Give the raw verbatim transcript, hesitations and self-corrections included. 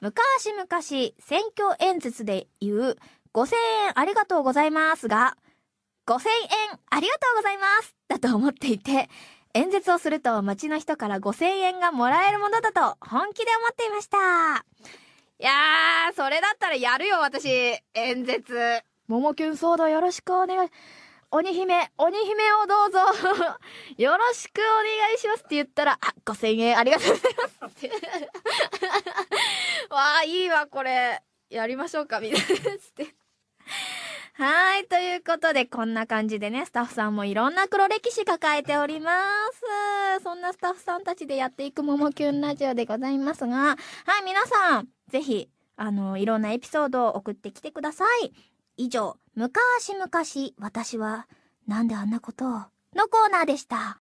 昔々選挙演説で言うごせんえんありがとうございますが、ごせんえんありがとうございますだと思っていて、演説をすると街の人からごせんえんがもらえるものだと本気で思っていました。いやー、それだったらやるよ、私。演説。ももきゅん騒動よろしくお願い、鬼姫、鬼姫をどうぞよろしくお願いしますって言ったら、あ、ごせんえんありがとうございますってわあ、いいわ、これやりましょうかみたいなってはい、ということでこんな感じでね、スタッフさんもいろんな黒歴史抱えております。そんなスタッフさんたちでやっていくももきゅんラジオでございますが、はい、皆さんぜひあのいろんなエピソードを送ってきてください。以上、昔々私はなんであんなことをのコーナーでした。